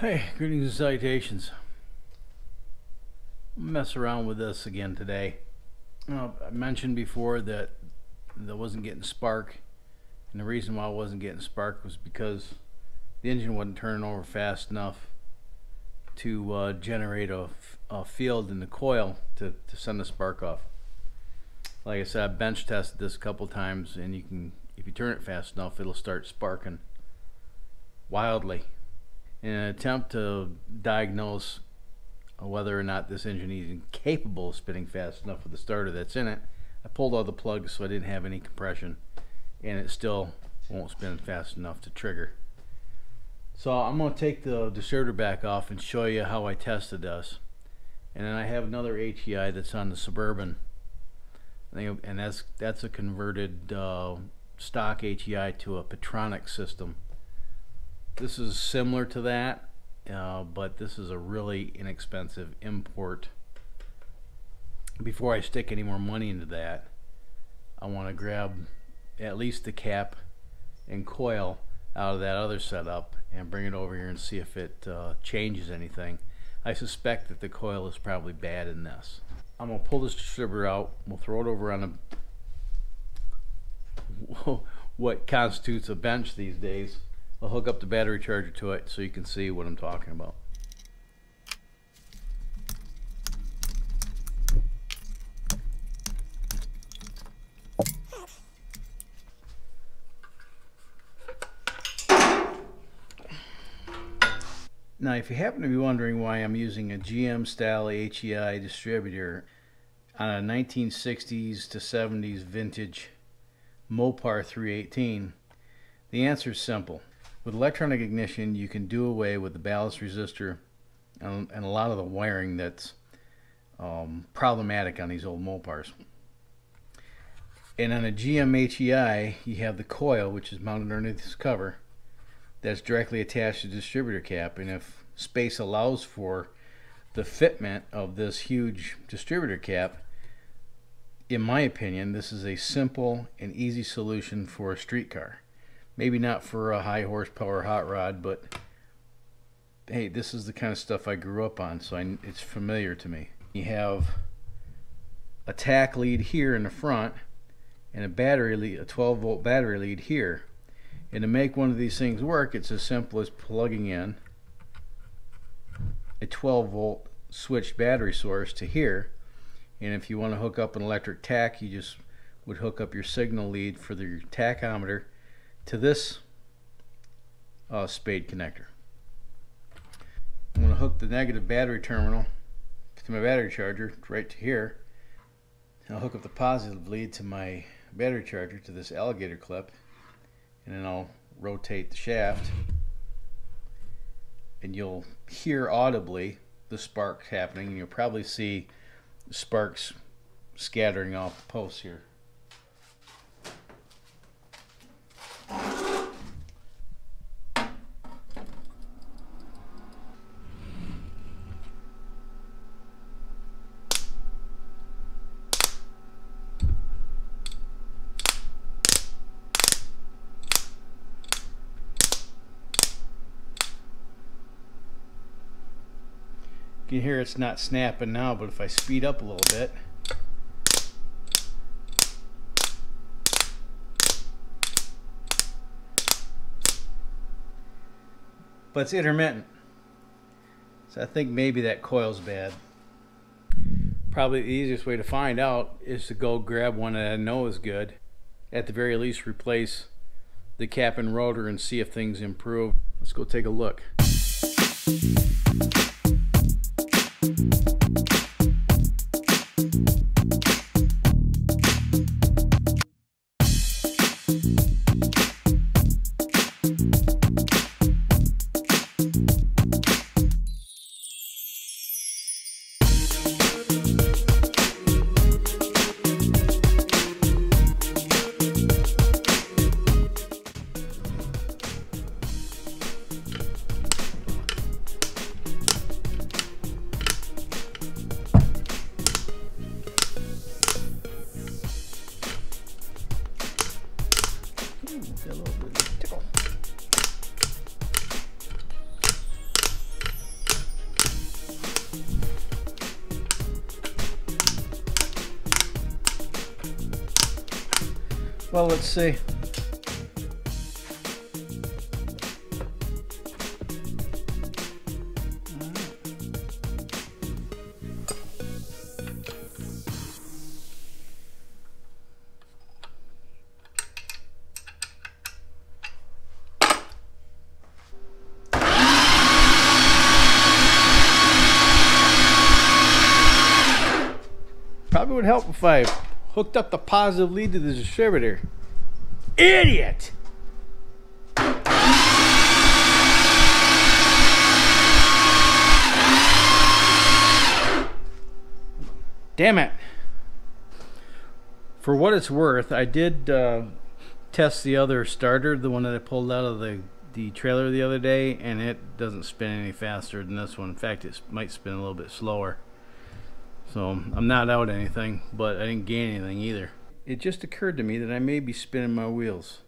Hey, greetings and salutations. I'll mess around with this again today. I mentioned before that I wasn't getting spark, and the reason why I wasn't getting spark was because the engine wasn't turning over fast enough to generate a field in the coil to send the spark off. Like I said, I bench tested this a couple times, and you can, if you turn it fast enough, it'll start sparking wildly. In an attempt to diagnose whether or not this engine is even capable of spinning fast enough with the starter that's in it, I pulled all the plugs so I didn't have any compression, and it still won't spin fast enough to trigger. So I'm going to take the distributor back off and show you how I tested this. And then I have another HEI that's on the Suburban, and that's a converted stock HEI to a Petronix system. This is similar to that, but this is a really inexpensive import. Before I stick any more money into that, I want to grab at least the cap and coil out of that other setup and bring it over here and see if it changes anything. I suspect that the coil is probably bad in this. I'm going to pull this distributor out. We'll throw it over on a, what constitutes a bench these days. I'll hook up the battery charger to it so you can see what I'm talking about. Now, if you happen to be wondering why I'm using a GM style HEI distributor on a 1960s to 70s vintage Mopar 318, the answer is simple. With electronic ignition, you can do away with the ballast resistor and a lot of the wiring that's problematic on these old Mopars. And on a GM HEI, you have the coil, which is mounted underneath this cover, that's directly attached to the distributor cap. And if space allows for the fitment of this huge distributor cap, in my opinion, this is a simple and easy solution for a street car. Maybe not for a high horsepower hot rod, but hey, this is the kind of stuff I grew up on, so it's familiar to me. You have a tack lead here in the front and a battery lead, a 12 volt battery lead here. And to make one of these things work, it's as simple as plugging in a 12 volt switched battery source to here. And if you want to hook up an electric tack, you just would hook up your signal lead for your tachometer to this spade connector. I'm going to hook the negative battery terminal to my battery charger right to here. And I'll hook up the positive lead to my battery charger to this alligator clip, and then I'll rotate the shaft, and you'll hear audibly the sparks happening, and you'll probably see sparks scattering off the posts here. You can hear it's not snapping now, but if I speed up a little bit, but it's intermittent, so I think maybe that coil's bad. Probably the easiest way to find out is to go grab one that I know is good, at the very least replace the cap and rotor and see if things improve. Let's go take a look. Well, let's see. Probably would help if I hooked up the positive lead to the distributor. Idiot! Damn it! For what it's worth, I did test the other starter, the one that I pulled out of the trailer the other day, and it doesn't spin any faster than this one. In fact, it might spin a little bit slower. So I'm not out anything, but I didn't gain anything either. It just occurred to me that I may be spinning my wheels.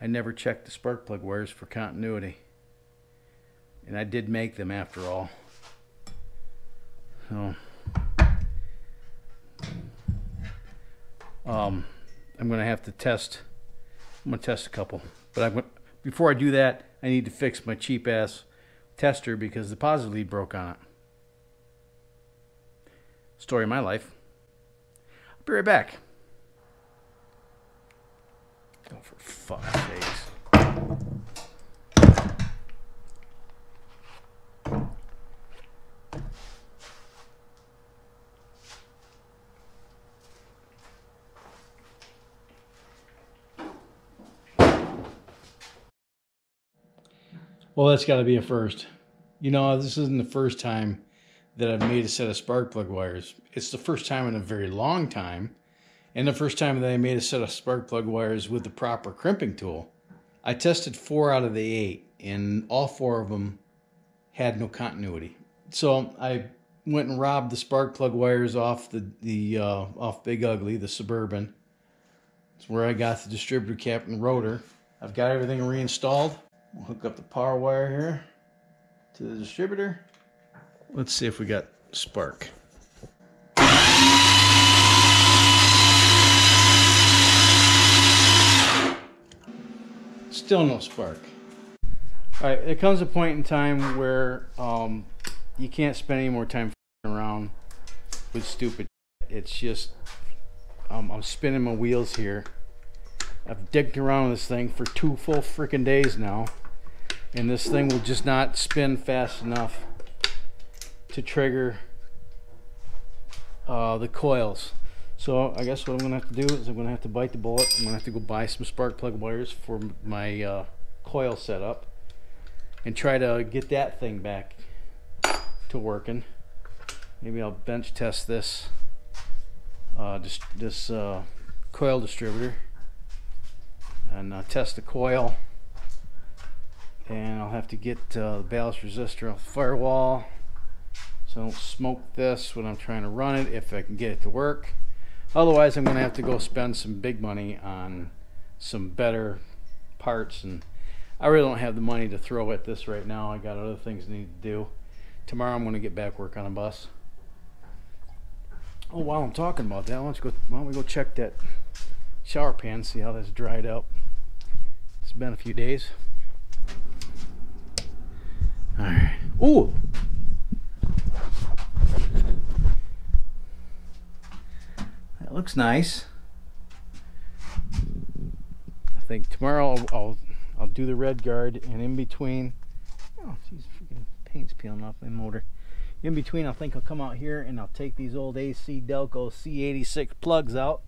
I never checked the spark plug wires for continuity. And I did make them after all. So I'm gonna have to test. I'm gonna test a couple. But before I do that, I need to fix my cheap ass tester because the positive lead broke on it. Story of my life. I'll be right back. Oh, for fuck's sakes. Well, that's got to be a first. You know, this isn't the first time that I've made a set of spark plug wires. It's the first time in a very long time, and the first time that I made a set of spark plug wires with the proper crimping tool. I tested 4 out of the 8, and all 4 of them had no continuity. So I went and robbed the spark plug wires off off Big Ugly, the Suburban. It's where I got the distributor cap and rotor. I've got everything reinstalled. We'll hook up the power wire here to the distributor. Let's see if we got spark. Still no spark. All right, it comes a point in time where you can't spend any more time around with stupid shit. It's just, I'm spinning my wheels here. I've dicked around with this thing for 2 full freaking days now, and this thing will just not spin fast enough to trigger the coils. So I guess what I'm gonna have to do is I'm gonna have to bite the bullet. I'm gonna have to go buy some spark plug wires for my coil setup and try to get that thing back to working. Maybe I'll bench test this this coil distributor and test the coil, and I'll have to get the ballast resistor off the firewall so I don't smoke this when I'm trying to run it, if I can get it to work. Otherwise, I'm gonna have to go spend some big money on some better parts, and I really don't have the money to throw at this right now. I got other things I need to do. Tomorrow I'm gonna get back work on a bus. Oh, while I'm talking about that, why don't we go check that shower pan, see how that's dried up. It's been a few days. All right, ooh! That looks nice. I think tomorrow I'll do the RedGuard, and in between, oh geez, freaking paint's peeling off my motor. In between, I think I'll come out here and I'll take these old AC Delco C86 plugs out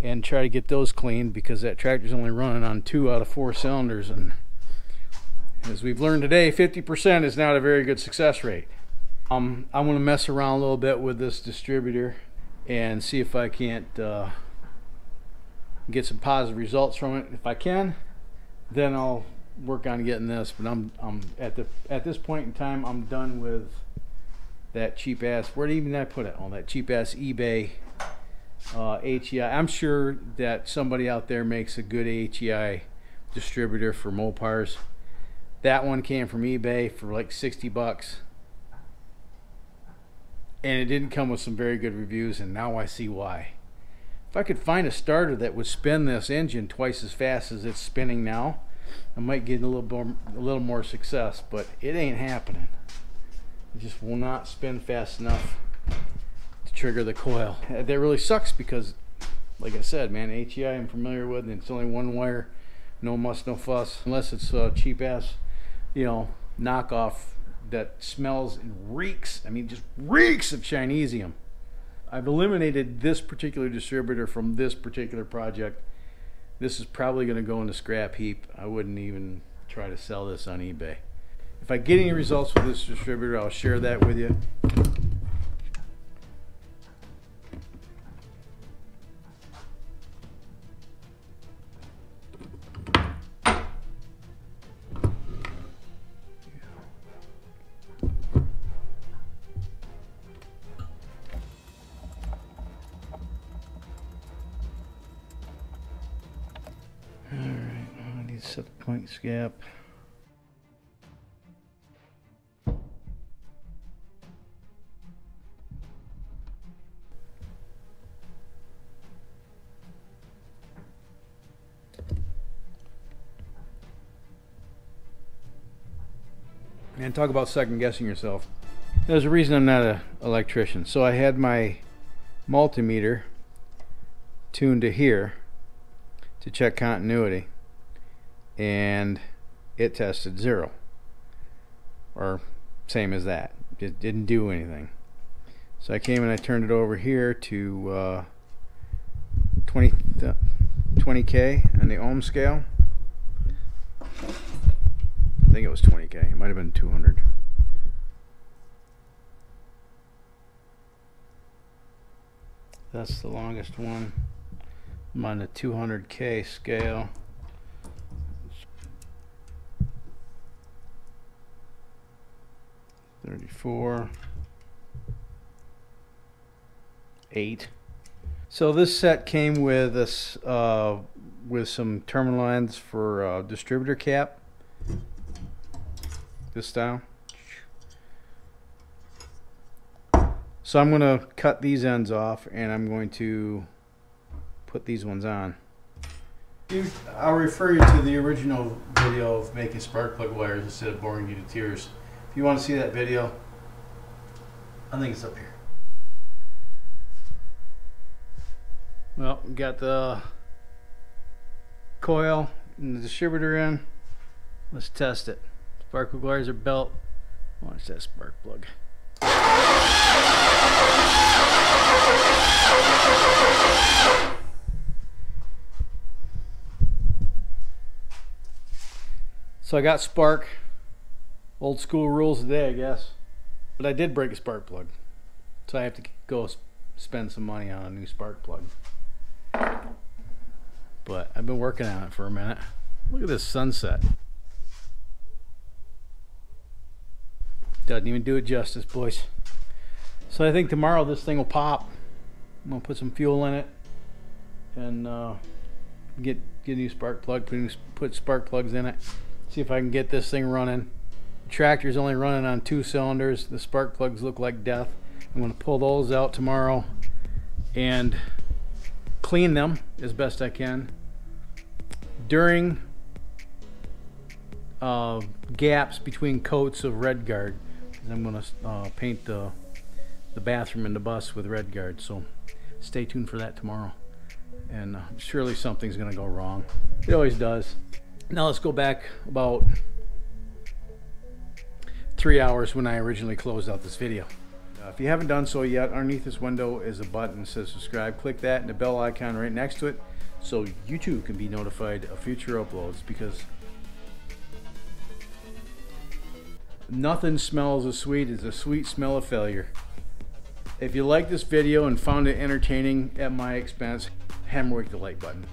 and try to get those cleaned, because that tractor's only running on 2 out of 4 cylinders, and as we've learned today, 50% is not a very good success rate. I'm gonna mess around a little bit with this distributor and see if I can't get some positive results from it. If I can, then I'll work on getting this. But I'm at this point in time, I'm done with that cheap ass. Where even did I put it? On that cheap ass eBay HEI. I'm sure that somebody out there makes a good HEI distributor for Mopars. That one came from eBay for like 60 bucks. And it didn't come with some very good reviews, and now I see why. If I could find a starter that would spin this engine twice as fast as it's spinning now, I might get a little more success, but it ain't happening. It just will not spin fast enough to trigger the coil. That really sucks because, like I said, man, HEI I'm familiar with, and it's only one wire, no muss, no fuss, unless it's a cheap ass, you know, knockoff that smells and reeks, I mean just reeks of Chinesium. I've eliminated this particular distributor from this particular project. This is probably going to go in the scrap heap. I wouldn't even try to sell this on eBay. If I get any results with this distributor, I'll share that with you. Set the points gap. Man, talk about second guessing yourself. There's a reason I'm not an electrician. So I had my multimeter tuned to here to check continuity, and it tested zero, or same as that. It didn't do anything. So I came and I turned it over here to 20K on the ohm scale. I think it was 20K, it might have been 200. That's the longest one. I'm on the 200K scale. Eight. So this set came with us with some terminal ends for distributor cap, this style. So I'm going to cut these ends off and I'm going to put these ones on. I'll refer you to the original video of making spark plug wires instead of boring you to tears. If you want to see that video, I think it's up here. Well, we got the coil and the distributor in. Let's test it. Spark plug wires are belt. Watch that spark plug. So I got spark. Old school rules today, I guess. But I did break a spark plug. So I have to go spend some money on a new spark plug. But I've been working on it for a minute. Look at this sunset. Doesn't even do it justice, boys. So I think tomorrow this thing will pop. I'm gonna put some fuel in it and get a new spark plug, put spark plugs in it. See if I can get this thing running. Tractor's only running on 2 cylinders. The spark plugs look like death. I'm going to pull those out tomorrow and clean them as best I can. During gaps between coats of RedGuard, because I'm going to paint the bathroom and the bus with RedGuard. So stay tuned for that tomorrow. And surely something's going to go wrong. It always does. Now let's go back about 3 hours when I originally closed out this video. If you haven't done so yet, underneath this window is a button that says subscribe. Click that and the bell icon right next to it so you too can be notified of future uploads, because nothing smells as sweet as a sweet smell of failure. If you like this video and found it entertaining at my expense, hammer away at the like button.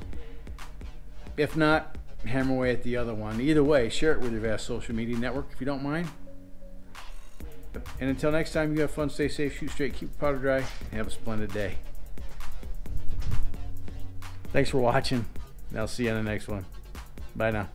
If not, hammer away at the other one. Either way, share it with your vast social media network if you don't mind. And until next time, you have fun, stay safe, shoot straight, keep the powder dry, and have a splendid day. Thanks for watching, and I'll see you on the next one. Bye now.